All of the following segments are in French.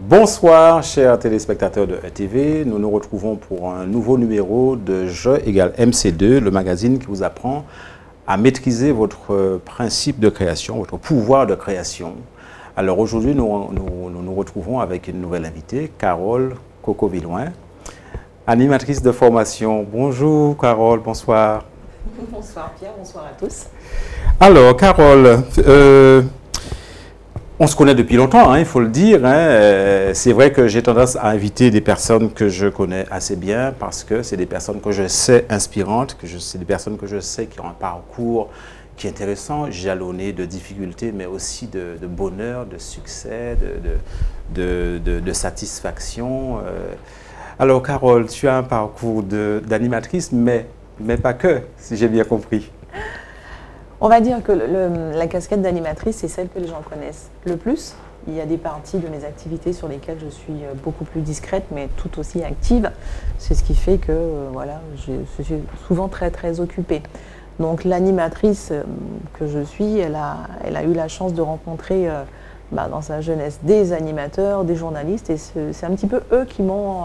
Bonsoir chers téléspectateurs de ETV, nous nous retrouvons pour un nouveau numéro de Je égale MC2, le magazine qui vous apprend à maîtriser votre principe de création, votre pouvoir de création. Alors aujourd'hui, nous retrouvons avec une nouvelle invitée, Carole Coco-Viloin, animatrice de formation. Bonjour Carole, bonsoir. Bonsoir Pierre, bonsoir à tous. Alors Carole, on se connaît depuis longtemps, hein, il faut le dire. Hein. C'est vrai que j'ai tendance à inviter des personnes que je connais assez bien parce que c'est des personnes que je sais inspirantes, c'est des personnes que je sais qui ont un parcours qui est intéressant, jalonné de difficultés, mais aussi de bonheur, de succès, de satisfaction. Alors Carole, tu as un parcours d'animatrice, mais pas que, si j'ai bien compris. On va dire que la casquette d'animatrice, c'est celle que les gens connaissent le plus. Il y a des parties de mes activités sur lesquelles je suis beaucoup plus discrète, mais tout aussi active. C'est ce qui fait que voilà, je suis souvent très, très occupée. Donc l'animatrice que je suis, elle a eu la chance de rencontrer dans sa jeunesse des animateurs, des journalistes. Et c'est un petit peu eux qui m'ont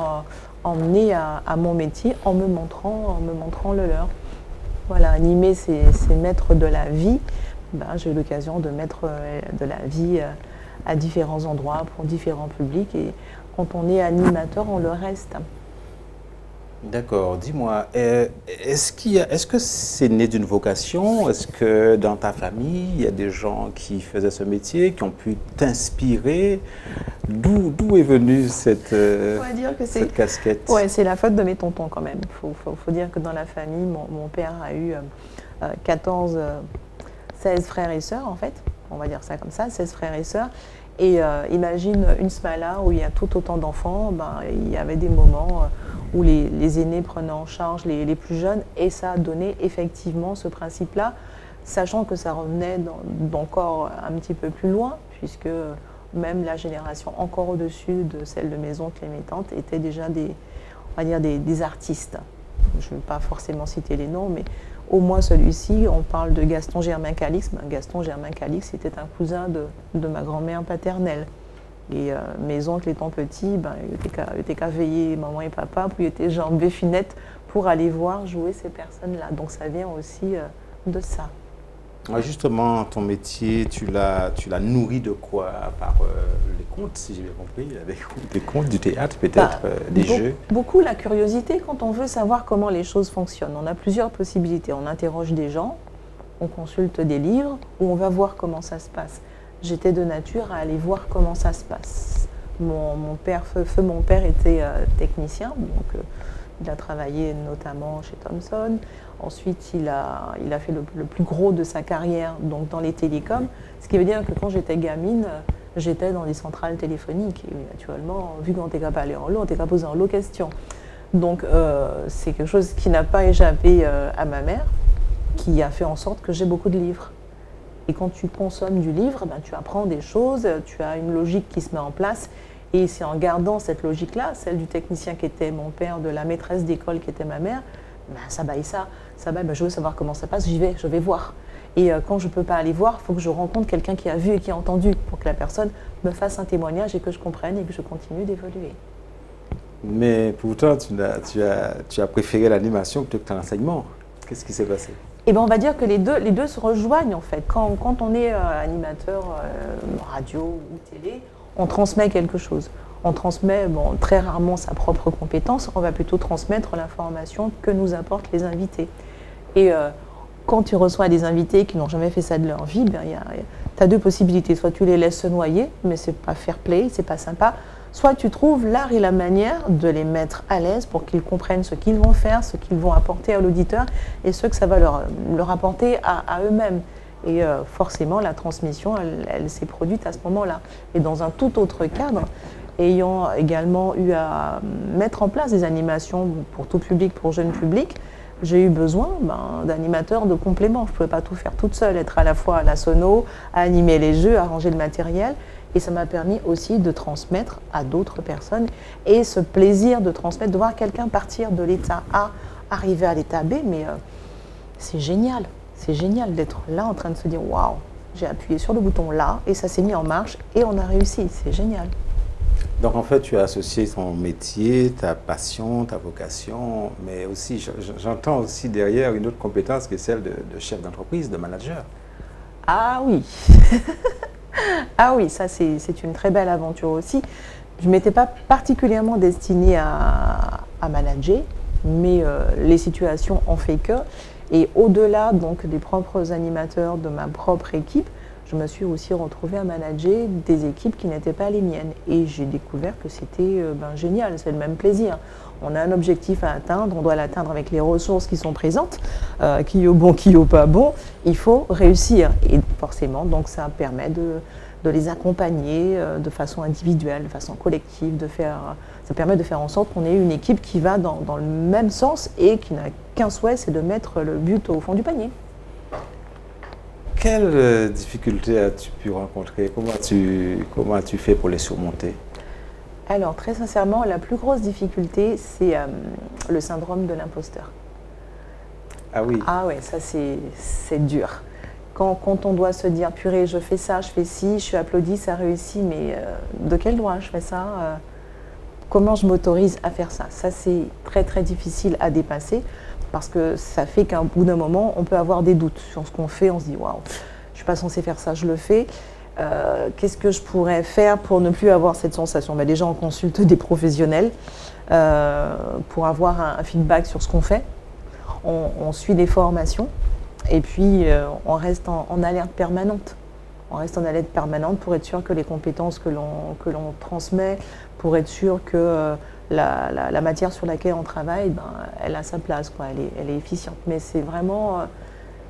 emmenée à mon métier en me montrant le leur. Voilà, animer, c'est mettre de la vie. J'ai eu l'occasion de mettre de la vie à différents endroits, pour différents publics. Et quand on est animateur, on le reste. D'accord. Dis-moi, est-ce que c'est né d'une vocation? Est-ce que dans ta famille, il y a des gens qui faisaient ce métier, qui ont pu t'inspirer? D'où est venue cette casquette? Ouais, c'est la faute de mes tontons quand même. Faut dire que dans la famille, mon père a eu 16 frères et sœurs en fait. On va dire ça comme ça, 16 frères et sœurs. Et imagine une smala où il y a tout autant d'enfants, il y avait des moments où les aînés prenaient en charge les plus jeunes, et ça a donné effectivement ce principe-là, sachant que ça revenait d'encore un petit peu plus loin, puisque même la génération encore au-dessus de celle de mes oncles et mes tantes était déjà des artistes. Je ne veux pas forcément citer les noms, mais au moins celui-ci, on parle de Gaston Germain Calix. Gaston Germain Calix était un cousin de ma grand-mère paternelle. Et mes oncles étant petits, ils étaient qu'à veiller maman et papa, puis ils étaient genre béfinettes pour aller voir jouer ces personnes-là. Donc ça vient aussi de ça. Ouais, justement, ton métier, tu l'as nourri de quoi? Par les contes, si j'ai bien compris, les contes, du théâtre peut-être, des jeux. Beaucoup la curiosité quand on veut savoir comment les choses fonctionnent. On a plusieurs possibilités. On interroge des gens, on consulte des livres, ou on va voir comment ça se passe. J'étais de nature à aller voir comment ça se passe. Mon père était technicien, donc il a travaillé notamment chez Thomson. Ensuite, il a fait le plus gros de sa carrière donc dans les télécoms, ce qui veut dire que quand j'étais gamine, j'étais dans des centrales téléphoniques. Et naturellement, vu qu'on n'était qu'à parler en l'eau, on n'était qu'à poser en l'eau question. Donc c'est quelque chose qui n'a pas échappé à ma mère, qui a fait en sorte que j'ai beaucoup de livres. Et quand tu consommes du livre, tu apprends des choses, tu as une logique qui se met en place. Et c'est en gardant cette logique-là, celle du technicien qui était mon père, de la maîtresse d'école qui était ma mère, je veux savoir comment ça passe, je vais voir. Et quand je ne peux pas aller voir, il faut que je rencontre quelqu'un qui a vu et qui a entendu pour que la personne me fasse un témoignage et que je comprenne et que je continue d'évoluer. Mais pourtant, tu as préféré l'animation plutôt que l'enseignement. Qu'est-ce qui s'est passé? Eh bien, on va dire que les deux se rejoignent en fait. Quand on est animateur radio ou télé, on transmet quelque chose. On transmet très rarement sa propre compétence, on va plutôt transmettre l'information que nous apportent les invités. Et quand tu reçois des invités qui n'ont jamais fait ça de leur vie, tu as deux possibilités. Soit tu les laisses se noyer, mais c'est pas fair play, c'est pas sympa. Soit tu trouves l'art et la manière de les mettre à l'aise pour qu'ils comprennent ce qu'ils vont faire, ce qu'ils vont apporter à l'auditeur et ce que ça va leur apporter à eux-mêmes. Et forcément, la transmission, elle s'est produite à ce moment-là. Et dans un tout autre cadre, ayant également eu à mettre en place des animations pour tout public, pour jeune public, j'ai eu besoin d'animateurs de compléments. Je ne pouvais pas tout faire toute seule, être à la fois à la sono, à animer les jeux, à ranger le matériel. Et ça m'a permis aussi de transmettre à d'autres personnes. Et ce plaisir de transmettre, de voir quelqu'un partir de l'état A, arriver à l'état B, mais c'est génial. C'est génial d'être là en train de se dire « Waouh, j'ai appuyé sur le bouton là et ça s'est mis en marche et on a réussi. » C'est génial. Donc en fait, tu as associé ton métier, ta passion, ta vocation, mais aussi, j'entends aussi derrière une autre compétence qui est celle de chef d'entreprise, de manager. Ah oui. Ah oui, ça c'est une très belle aventure aussi. Je ne m'étais pas particulièrement destinée à manager, mais les situations ont fait que. Et au-delà donc des propres animateurs de ma propre équipe, je me suis aussi retrouvée à manager des équipes qui n'étaient pas les miennes. Et j'ai découvert que c'était génial, c'est le même plaisir. On a un objectif à atteindre, on doit l'atteindre avec les ressources qui sont présentes, qui au bon, qui au pas bon, il faut réussir. Et forcément, donc ça permet de les accompagner de façon individuelle, de façon collective, ça permet de faire en sorte qu'on ait une équipe qui va dans le même sens et qui n'a qu'un souhait, c'est de mettre le but au fond du panier. Quelles difficultés as-tu pu rencontrer? Comment as-tu fait pour les surmonter? Alors, très sincèrement, la plus grosse difficulté, c'est le syndrome de l'imposteur. Ah oui? Ah ouais, ça c'est dur. Quand on doit se dire, purée, je fais ça, je fais ci, je suis applaudi, ça réussit, mais de quel droit je fais ça? Comment je m'autorise à faire ça? Ça, c'est très très difficile à dépasser, parce que ça fait qu'à bout d'un moment, on peut avoir des doutes sur ce qu'on fait, on se dit, waouh, je ne suis pas censée faire ça, je le fais. Qu'est-ce que je pourrais faire pour ne plus avoir cette sensation? Ben déjà, on consulte des professionnels pour avoir un feedback sur ce qu'on fait. On suit des formations et puis on reste en alerte permanente. On reste en alerte permanente pour être sûr que les compétences que l'on transmet, pour être sûr que la matière sur laquelle on travaille, ben, elle a sa place, quoi. Elle est efficiente. Mais c'est vraiment...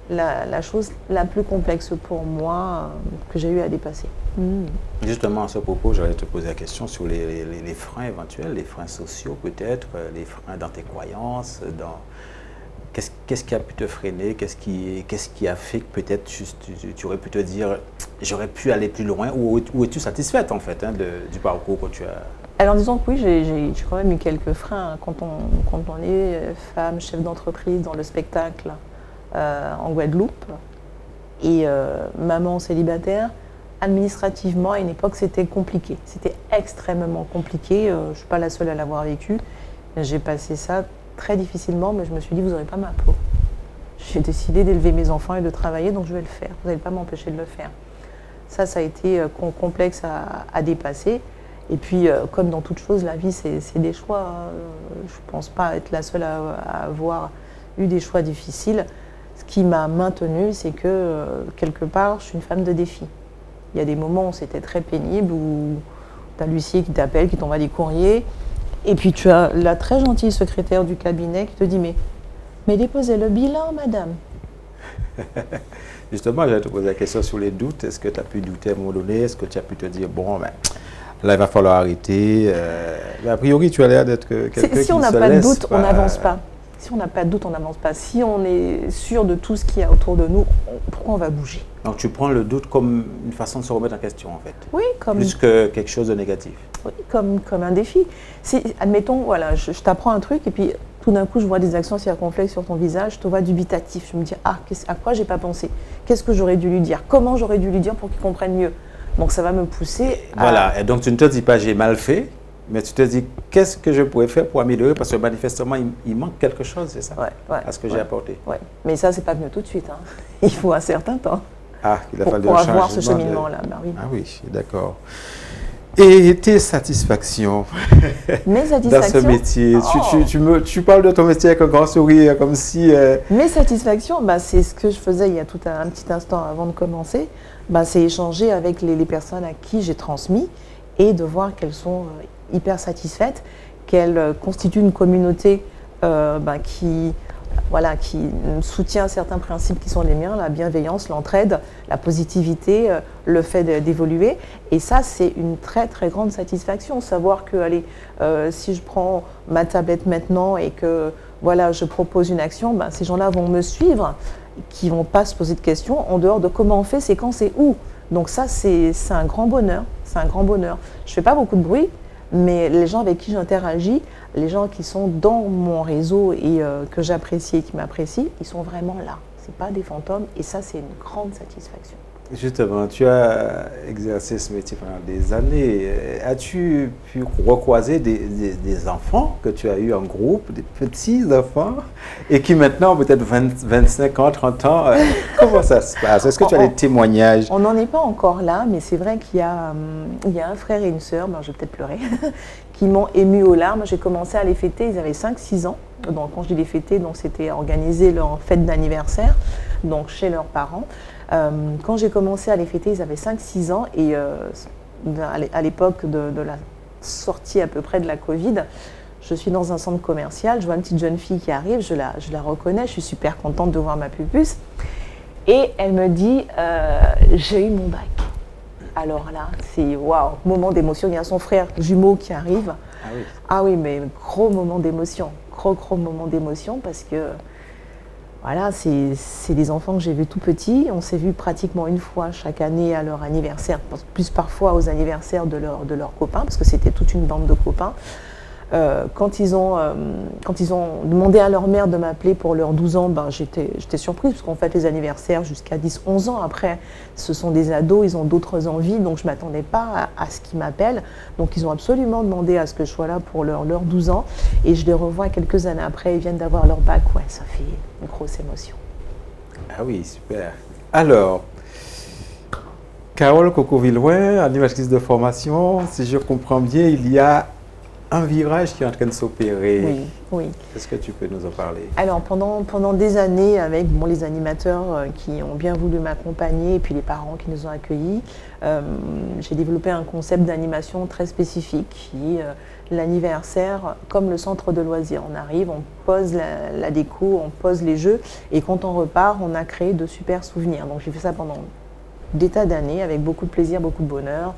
La chose la plus complexe pour moi que j'ai eu à dépasser. Mmh. Justement, à ce propos, j'allais te poser la question sur les freins éventuels, les freins sociaux peut-être, les freins dans tes croyances, qu'est-ce qui a pu te freiner, qu'est-ce qui a fait que peut-être tu aurais pu te dire j'aurais pu aller plus loin, ou es-tu satisfaite en fait hein, du parcours que tu as? Alors disons que oui, j'ai quand même eu quelques freins hein, quand on est femme, chef d'entreprise dans le spectacle. En Guadeloupe et maman célibataire, administrativement à une époque c'était compliqué, c'était extrêmement compliqué, je ne suis pas la seule à l'avoir vécu, j'ai passé ça très difficilement mais je me suis dit vous n'aurez pas ma peau, j'ai décidé d'élever mes enfants et de travailler donc je vais le faire, vous n'allez pas m'empêcher de le faire. Ça a été complexe à dépasser et puis comme dans toute chose la vie c'est des choix, je ne pense pas être la seule à avoir eu des choix difficiles. Ce qui m'a maintenue, c'est que, quelque part, je suis une femme de défi. Il y a des moments où c'était très pénible, où tu as l'huissier qui t'appelle, qui t'envoie des courriers, et puis tu as la très gentille secrétaire du cabinet qui te dit « Mais déposez le bilan, madame !» Justement, j'allais te poser la question sur les doutes. Est-ce que tu as pu douter à un moment donné? Est-ce que tu as pu te dire « Bon, ben, là, il va falloir arrêter ». A priori, tu as l'air d'être quelqu'un qui se laisse. Si on n'a pas de doute, on n'avance pas. Si on n'a pas de doute, on n'avance pas. Si on est sûr de tout ce qu'il y a autour de nous, pourquoi on va bouger? Donc tu prends le doute comme une façon de se remettre en question en fait. Oui, comme... Plus que quelque chose de négatif. Oui, comme un défi. Si, admettons, voilà, je t'apprends un truc et puis tout d'un coup je vois des accents circonflexes sur ton visage, je te vois dubitatif. Je me dis, ah, à quoi j'ai pas pensé? Qu'est-ce que j'aurais dû lui dire? Comment j'aurais dû lui dire pour qu'il comprenne mieux? Donc ça va me pousser à... Voilà, et donc tu ne te dis pas j'ai mal fait? Mais tu te dis, qu'est-ce que je pourrais faire pour améliorer? Parce que manifestement, il manque quelque chose, c'est ça? Ouais, à ce que j'ai apporté. Ouais. Mais ça, ce n'est pas venu tout de suite. Hein. Il faut un certain temps pour avoir ce cheminement-là. Bah, oui. Ah oui, d'accord. Et tes satisfactions? Mes satisfactions? Dans ce métier, oh. Tu parles de ton métier avec un grand sourire, comme si... Mes satisfactions, bah, c'est ce que je faisais il y a tout un petit instant avant de commencer. Bah, c'est échanger avec les personnes à qui j'ai transmis et de voir qu'elles sont... hyper satisfaite, qu'elle constitue une communauté qui soutient certains principes qui sont les miens, la bienveillance, l'entraide, la positivité, le fait d'évoluer. Et ça, c'est une très très grande satisfaction, savoir que, allez, si je prends ma tablette maintenant et que, voilà, je propose une action, ben, ces gens-là vont me suivre, qui ne vont pas se poser de questions en dehors de comment on fait, c'est quand, c'est où. Donc ça, c'est un grand bonheur, c'est un grand bonheur. Je ne fais pas beaucoup de bruit, mais les gens avec qui j'interagis, les gens qui sont dans mon réseau et que j'apprécie et qui m'apprécient, ils sont vraiment là. Ce n'est pas des fantômes et ça, c'est une grande satisfaction. Justement, tu as exercé ce métier pendant des années. As-tu pu recroiser des enfants que tu as eus en groupe, des petits enfants, et qui maintenant ont peut-être 25 ans, 30 ans? Comment ça se passe? Est-ce que tu as des témoignages? On n'en est pas encore là, mais c'est vrai qu'il y a, un frère et une sœur, ben, je vais peut-être pleurer, qui m'ont émue aux larmes. J'ai commencé à les fêter, ils avaient 5-6 ans. Donc, quand je dis les fêter, c'était organiser leur fête d'anniversaire, donc chez leurs parents. Quand j'ai commencé à les fêter, ils avaient 5-6 ans et à l'époque de la sortie à peu près de la Covid, je suis dans un centre commercial, je vois une petite jeune fille qui arrive, je la reconnais, je suis super contente de voir ma pupusse et elle me dit « j'ai eu mon bac ». Alors là, c'est waouh, moment d'émotion, il y a son frère jumeau qui arrive. Ah oui, mais gros moment d'émotion, gros moment d'émotion parce que voilà, c'est des enfants que j'ai vus tout petits. On s'est vus pratiquement une fois chaque année à leur anniversaire, plus parfois aux anniversaires de leurs copains, parce que c'était toute une bande de copains. Quand ils ont demandé à leur mère de m'appeler pour leurs 12 ans, ben, j'étais surprise, parce qu'on fait les anniversaires jusqu'à 10-11 ans. Après, ce sont des ados, ils ont d'autres envies, donc je ne m'attendais pas à ce qu'ils m'appellent. Donc ils ont absolument demandé à ce que je sois là pour leurs 12 ans. Et je les revois quelques années après, ils viennent d'avoir leur bac. Ouais, ça fait une grosse émotion. Ah oui, super. Alors, Carole Coco-Viloin, animatrice de formation, si je comprends bien, il y a un virage qui est en train de s'opérer. Oui, oui. Est-ce que tu peux nous en parler? Alors, pendant des années, avec les animateurs qui ont bien voulu m'accompagner et puis les parents qui nous ont accueillis, j'ai développé un concept d'animation très spécifique qui est l'anniversaire comme le centre de loisirs. On arrive, on pose la déco, on pose les jeux et quand on repart, on a créé de super souvenirs. Donc, j'ai fait ça pendant des tas d'années avec beaucoup de plaisir, beaucoup de bonheur.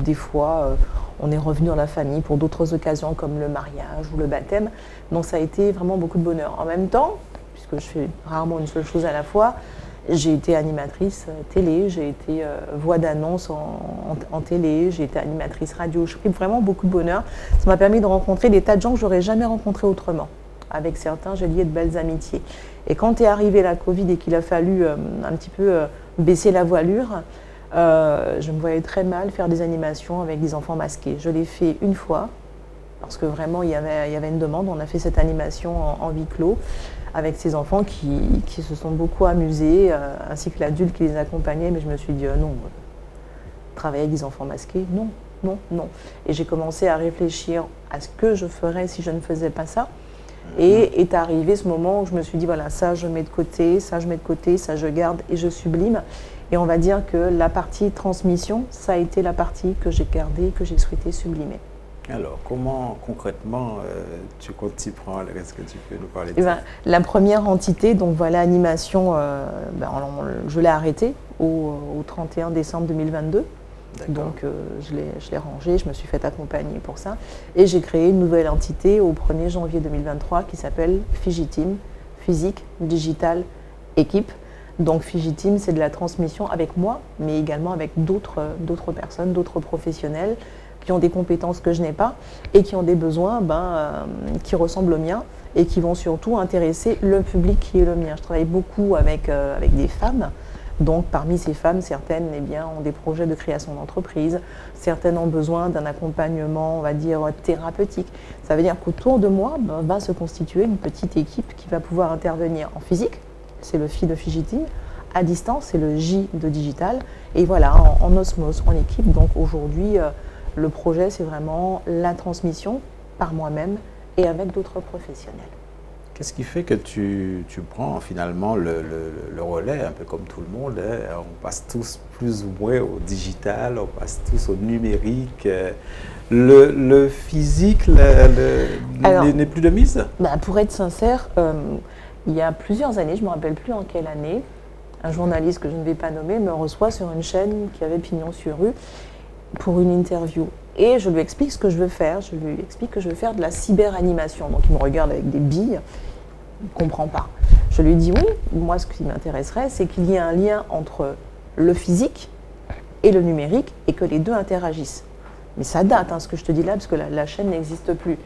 Des fois, on est revenu dans la famille pour d'autres occasions comme le mariage ou le baptême. Donc ça a été vraiment beaucoup de bonheur. En même temps, puisque je fais rarement une seule chose à la fois, j'ai été animatrice télé, j'ai été voix d'annonce en télé, j'ai été animatrice radio. J'ai pris vraiment beaucoup de bonheur. Ça m'a permis de rencontrer des tas de gens que j'aurais jamais rencontrés autrement. Avec certains, j'ai lié de belles amitiés. Et quand est arrivée la Covid et qu'il a fallu un petit peu baisser la voilure, je me voyais très mal faire des animations avec des enfants masqués. Je l'ai fait une fois, parce que vraiment il y avait une demande. On a fait cette animation en huis clos avec ces enfants qui se sont beaucoup amusés, ainsi que l'adulte qui les accompagnait. Mais je me suis dit non, travailler avec des enfants masqués, non, non, non. Et j'ai commencé à réfléchir à ce que je ferais si je ne faisais pas ça. Et est arrivé ce moment où je me suis dit voilà, ça je mets de côté, ça je mets de côté, ça je garde et je sublime. Et on va dire que la partie transmission, ça a été la partie que j'ai gardée, que j'ai souhaité sublimer. Alors, comment concrètement tu comptes t'y prendre? Est-ce que tu peux nous parler de ça? La première entité, donc voilà, animation, je l'ai arrêtée au 31 décembre 2022. Donc, je l'ai rangée, je me suis fait accompagner pour ça. Et j'ai créé une nouvelle entité au 1er janvier 2023 qui s'appelle FIGITIM, Physique, Digital, Équipe. Donc FIGITIM, c'est de la transmission avec moi, mais également avec d'autres personnes, d'autres professionnels qui ont des compétences que je n'ai pas et qui ont des besoins qui ressemblent aux miens et qui vont surtout intéresser le public qui est le mien. Je travaille beaucoup avec des femmes. Donc parmi ces femmes, certaines ont des projets de création d'entreprise, certaines ont besoin d'un accompagnement, on va dire, thérapeutique. Ça veut dire qu'autour de moi va se constituer une petite équipe qui va pouvoir intervenir en physique, c'est le FI de FIGITIM, à distance, c'est le J de digital, et voilà, en osmose, en équipe. Donc aujourd'hui, le projet, c'est vraiment la transmission par moi-même et avec d'autres professionnels. Qu'est-ce qui fait que tu prends finalement le relais, un peu comme tout le monde, hein? On passe tous plus ou moins au digital, on passe tous au numérique. Le physique n'est plus de mise? Pour être sincère, il y a plusieurs années, je ne me rappelle plus en quelle année, un journaliste que je ne vais pas nommer me reçoit sur une chaîne qui avait pignon sur rue pour une interview. Et je lui explique ce que je veux faire. Je lui explique que je veux faire de la cyberanimation. Donc il me regarde avec des billes, il ne comprend pas. Je lui dis oui, moi ce qui m'intéresserait, c'est qu'il y ait un lien entre le physique et le numérique et que les deux interagissent. Mais ça date, hein, ce que je te dis là, parce que la chaîne n'existe plus.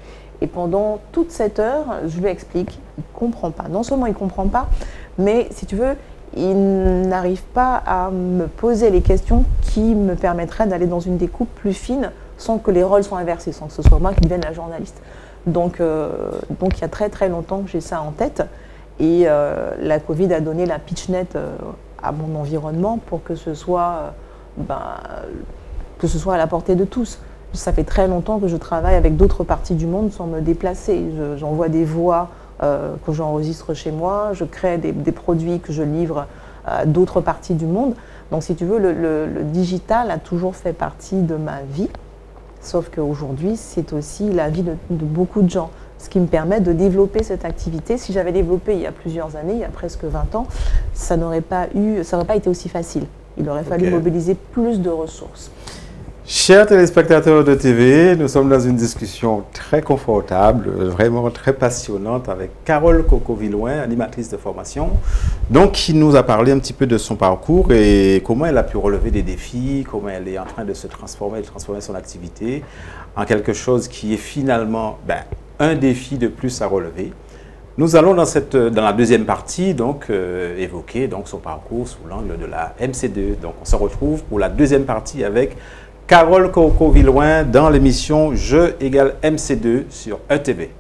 Et pendant toute cette heure, je lui explique, il ne comprend pas. Non seulement il ne comprend pas, mais si tu veux, il n'arrive pas à me poser les questions qui me permettraient d'aller dans une découpe plus fine sans que les rôles soient inversés, sans que ce soit moi qui devienne la journaliste. Donc il y a très très longtemps que j'ai ça en tête. Et la Covid a donné la pitch-net à mon environnement pour que ce soit, que ce soit à la portée de tous. Ça fait très longtemps que je travaille avec d'autres parties du monde sans me déplacer. J'envoie des voix que j'enregistre chez moi, je crée des produits que je livre à d'autres parties du monde. Donc si tu veux, le digital a toujours fait partie de ma vie, sauf qu'aujourd'hui c'est aussi la vie de beaucoup de gens. Ce qui me permet de développer cette activité. Si j'avais développé il y a plusieurs années, il y a presque 20 ans, ça n'aurait pas eu, ça n'aurait pas été aussi facile. Il aurait fallu mobiliser plus de ressources. Chers téléspectateurs de TV, nous sommes dans une discussion très confortable, vraiment très passionnante avec Carole Coco-Viloin, animatrice de formation, donc qui nous a parlé un petit peu de son parcours et comment elle a pu relever des défis, comment elle est en train de se transformer, de transformer son activité en quelque chose qui est finalement... un défi de plus à relever. Nous allons dans la deuxième partie donc, évoquer donc, son parcours sous l'angle de la MC2. Donc, on se retrouve pour la deuxième partie avec Carole Coco-Viloin dans l'émission Je égale MC2 sur ETV.